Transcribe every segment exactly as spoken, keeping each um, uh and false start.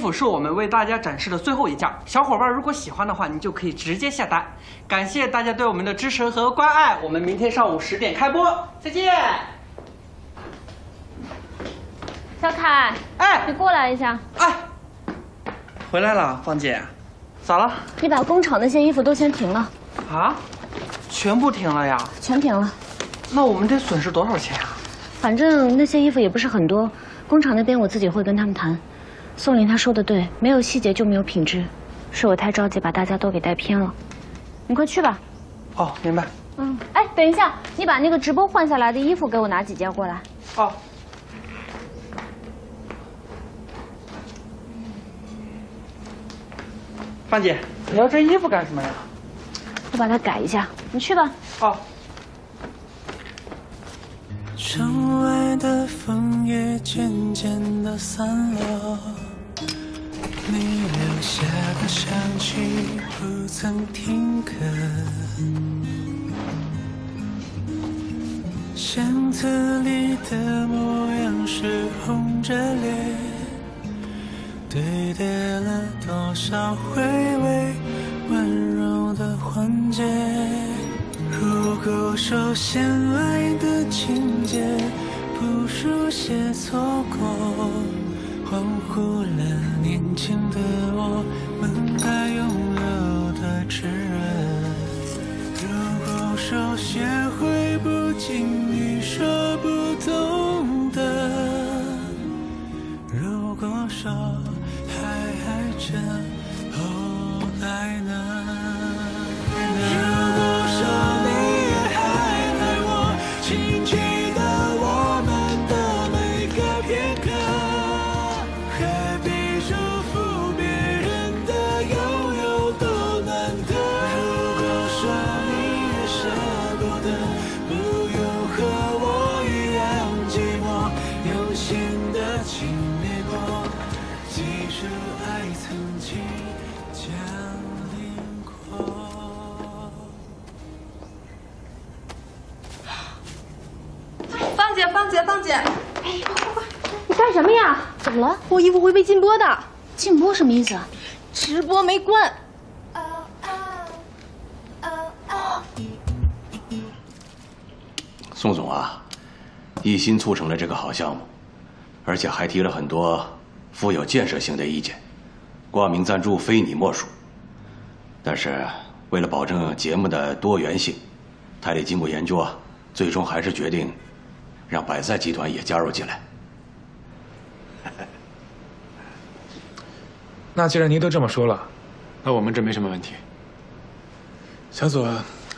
府是我们为大家展示的最后一件，小伙伴如果喜欢的话，你就可以直接下单。感谢大家对我们的支持和关爱，我们明天上午十点开播，再见。小凯，哎，你过来一下。哎，回来了，芳姐，咋了？你把工厂那些衣服都先停了。啊？全部停了呀？全停了。那我们得损失多少钱啊？反正那些衣服也不是很多，工厂那边我自己会跟他们谈。 宋林他说的对，没有细节就没有品质，是我太着急把大家都给带偏了。你快去吧。哦，明白。嗯，哎，等一下，你把那个直播换下来的衣服给我拿几件过来。哦。范姐，你要这衣服干什么呀？我把它改一下，你去吧。哦。窗外的枫叶渐渐的散落。 你留下的香气不曾停格，巷子里的模样是红着脸，堆叠了多少回味温柔的环节。如果手闲来的情节不书写错过。 恍惚了年轻的我们该拥有的炙热。如果说学会不经意说不懂的，如果说还爱着，后来呢？如果说你也还爱我，请记得我们的每个片刻。 芳姐，芳姐，芳姐！哎，快快快！你干什么呀？怎么了？我衣服会被禁播的。禁播什么意思啊？直播没关。哦哦哦！宋总啊，一心促成了这个好项目，而且还提了很多富有建设性的意见。 挂名赞助非你莫属，但是为了保证节目的多元性，台里经过研究啊，最终还是决定让百赛集团也加入进来。那既然您都这么说了，那我们这没什么问题。小左，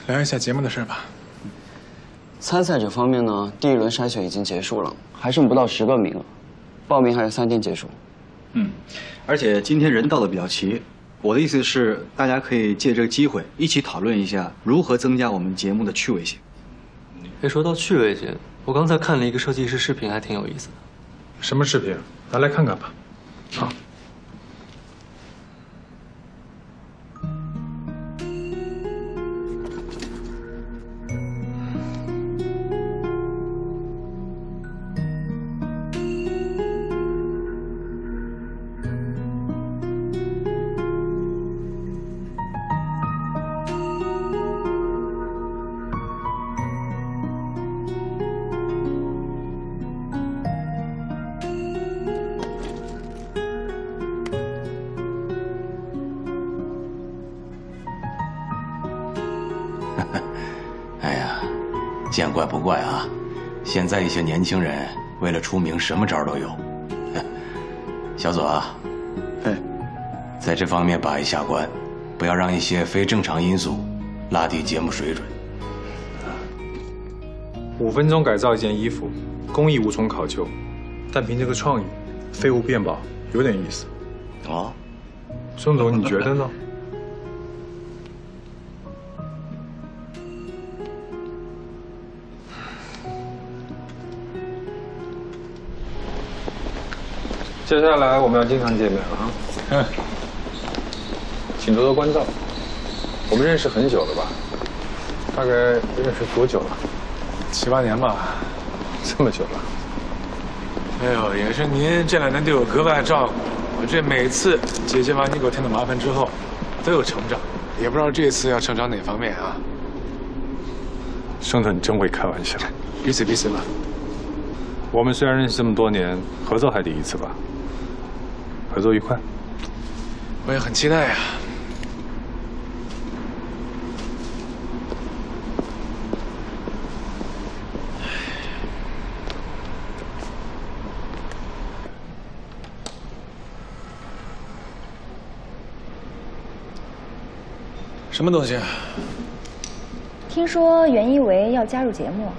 聊一下节目的事吧。参赛者方面呢，第一轮筛选已经结束了，还剩不到十个名额，报名还有三天结束。 嗯，而且今天人到的比较齐，我的意思是，大家可以借这个机会一起讨论一下如何增加我们节目的趣味性。哎，说到趣味性，我刚才看了一个设计师视频，还挺有意思的。什么视频？拿来看看吧。好。见怪不怪啊！现在一些年轻人为了出名，什么招都有。小左啊，哎，在这方面把一下关，不要让一些非正常因素拉低节目水准。五分钟改造一件衣服，工艺无从考究，但凭这个创意，废物变宝有点意思。哦，宋总，你觉得呢？接下来我们要经常见面了啊！嗯，请多多关照。我们认识很久了吧？大概认识多久了？七八年吧，这么久了。哎呦，也是您这两年对我格外照顾，我这每次解决完你给我添的麻烦之后，都有成长，也不知道这次要成长哪方面啊。盛总，你真会开玩笑。彼此彼此吧。我们虽然认识这么多年，合作还第一次吧？合作愉快。我也很期待呀、啊。 什么东西、啊？听说袁一维要加入节目，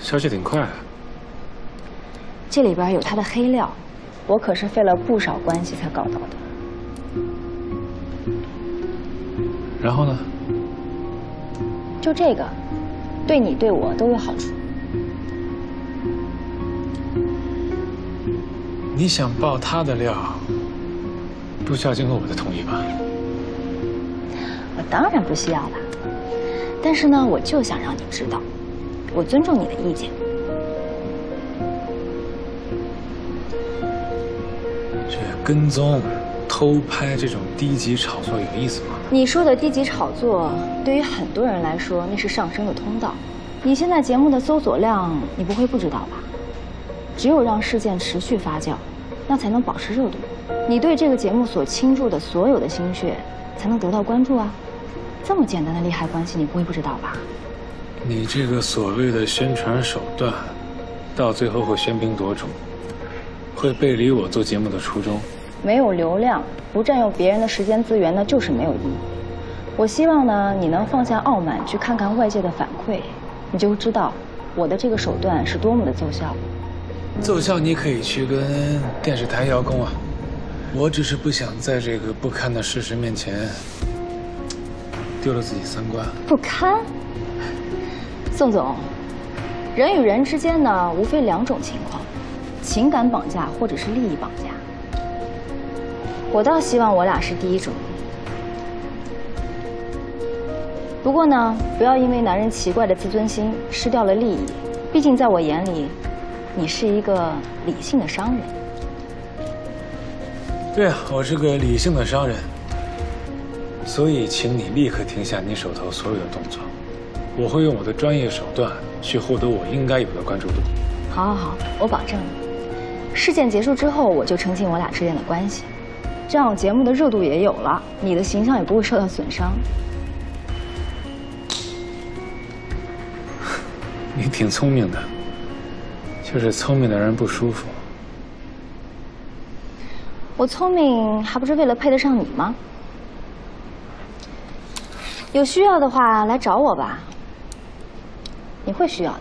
消息挺快、啊。这里边有他的黑料，我可是费了不少关系才搞到的。然后呢？就这个，对你对我都有好处。你想爆他的料？ 不需要经过我的同意吧？我当然不需要了，但是呢，我就想让你知道，我尊重你的意见。这跟踪、偷拍这种低级炒作有意思吗？你说的低级炒作，对于很多人来说那是上升的通道。你现在节目的搜索量，你不会不知道吧？只有让事件持续发酵，那才能保持热度。 你对这个节目所倾注的所有的心血，才能得到关注啊！这么简单的利害关系，你不会不知道吧？你这个所谓的宣传手段，到最后会喧宾夺主，会背离我做节目的初衷。没有流量，不占用别人的时间资源呢，就是没有意义。我希望呢，你能放下傲慢，去看看外界的反馈，你就知道我的这个手段是多么的奏效。奏效，你可以去跟电视台邀功啊。 我只是不想在这个不堪的事实面前丢了自己三观。不堪，宋总，人与人之间呢，无非两种情况：情感绑架或者是利益绑架。我倒希望我俩是第一种。不过呢，不要因为男人奇怪的自尊心失掉了利益。毕竟在我眼里，你是一个理性的商人。 对啊，我是个理性的商人，所以请你立刻停下你手头所有的动作，我会用我的专业手段去获得我应该有的关注度。好，好，好，我保证你，事件结束之后我就澄清我俩之间的关系，这样节目的热度也有了，你的形象也不会受到损伤。你挺聪明的，就是聪明的人不舒服。 我聪明还不是为了配得上你吗？有需要的话来找我吧，你会需要的。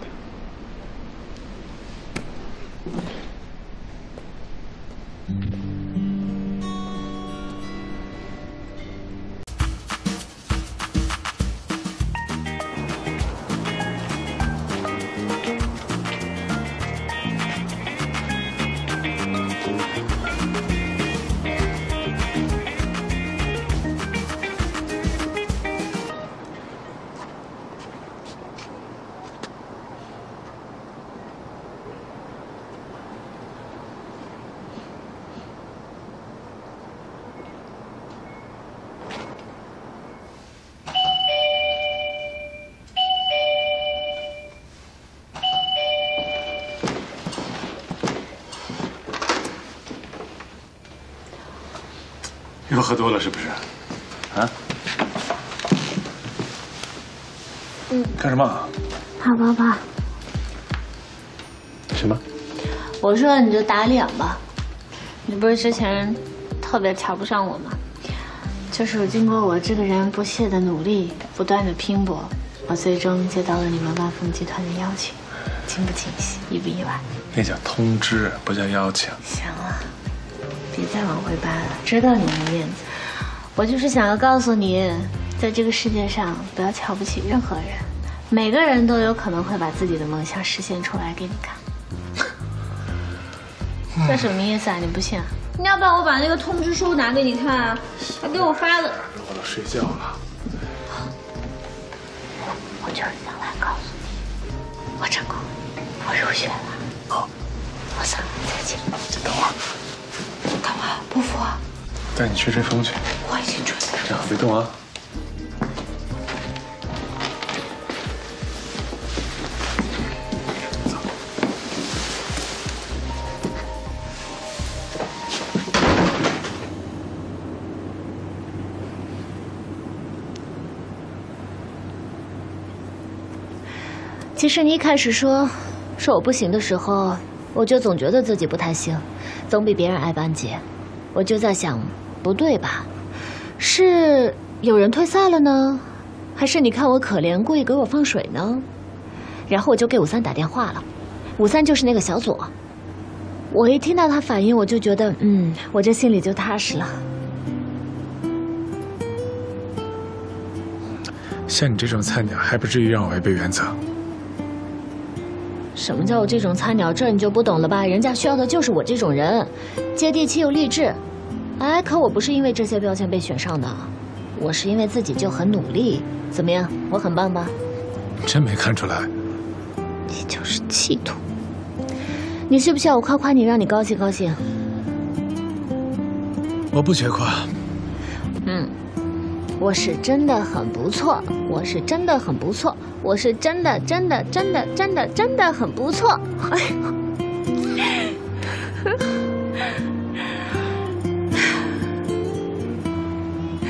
又喝多了是不是？啊？嗯。干什么？啪啪啪。什么？我说你就打脸吧。你不是之前特别瞧不上我吗？就是经过我这个人不懈的努力、不断的拼搏，我最终接到了你们万丰集团的邀请。惊不惊喜？意不意外？那叫通知，不叫邀请。行了。 别再往回扒了，知道你没面子。我就是想要告诉你，在这个世界上，不要瞧不起任何人，每个人都有可能会把自己的梦想实现出来给你看。嗯、这什么意思啊？你不信啊？你要不然我把那个通知书拿给你看啊，他给我发的。我都睡觉了。我就是想来告诉你，我成功了，我入选了。哦，我算了。去。等会儿。干嘛？不服啊？带你去吹风去。我已经准备好了。别动啊！ 其实你一开始说，说我不行的时候，我就总觉得自己不太行，总比别人矮半截。我就在想，不对吧？是有人退赛了呢，还是你看我可怜，故意给我放水呢？然后我就给五三打电话了，五三就是那个小左。我一听到他反应，我就觉得，嗯，我这心里就踏实了。像你这种菜鸟，还不至于让我违背原则。 什么叫我这种菜鸟？这你就不懂了吧？人家需要的就是我这种人，接地气又励志。哎，可我不是因为这些标签被选上的，我是因为自己就很努力。怎么样，我很棒吧？真没看出来。你就是气度。你需不需要我夸夸你，让你高兴高兴？我不缺夸。嗯，我是真的很不错。 我是真的很不错，我是真的真的真的真的真的很不错。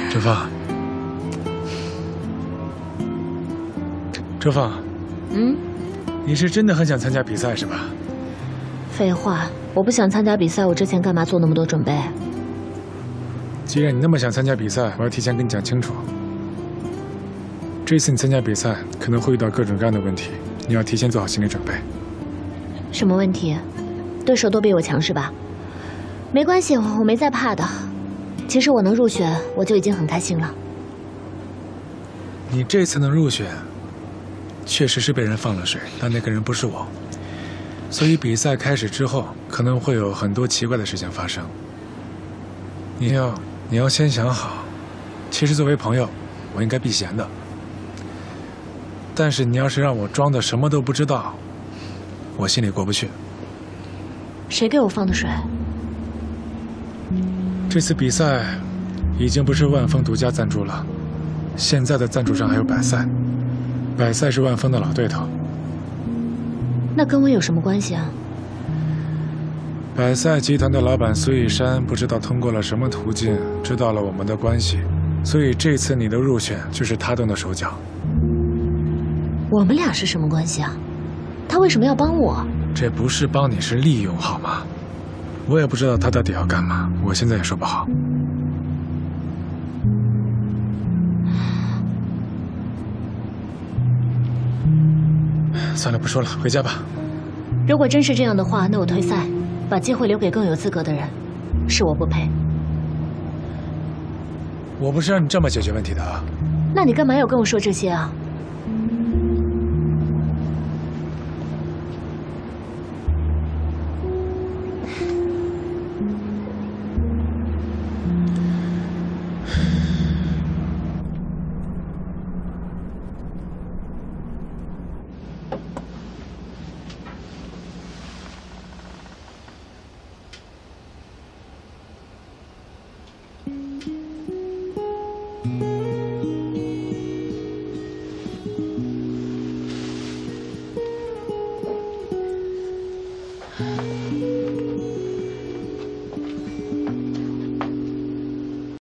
哲放，哲放，嗯，你是真的很想参加比赛是吧？废话，我不想参加比赛，我之前干嘛做那么多准备？既然你那么想参加比赛，我要提前跟你讲清楚。 这次你参加比赛可能会遇到各种各样的问题，你要提前做好心理准备。什么问题？对手都比我强是吧？没关系，我没在怕的。其实我能入选，我就已经很开心了。你这次能入选，确实是被人放了水，但那个人不是我，所以比赛开始之后可能会有很多奇怪的事情发生。你要你要先想好，其实作为朋友，我应该避嫌的。 但是你要是让我装的什么都不知道，我心里过不去。谁给我放的水？这次比赛已经不是万丰独家赞助了，现在的赞助商还有百赛，百赛是万丰的老对头。那跟我有什么关系啊？百赛集团的老板苏一山不知道通过了什么途径知道了我们的关系，所以这次你的入选就是他动的手脚。 我们俩是什么关系啊？他为什么要帮我？这不是帮你，是利用，好吗？我也不知道他到底要干嘛，我现在也说不好。算了，不说了，回家吧。如果真是这样的话，那我退赛，把机会留给更有资格的人，是我不配。我不是让你这么解决问题的啊！那你干嘛要跟我说这些啊？ Thank you.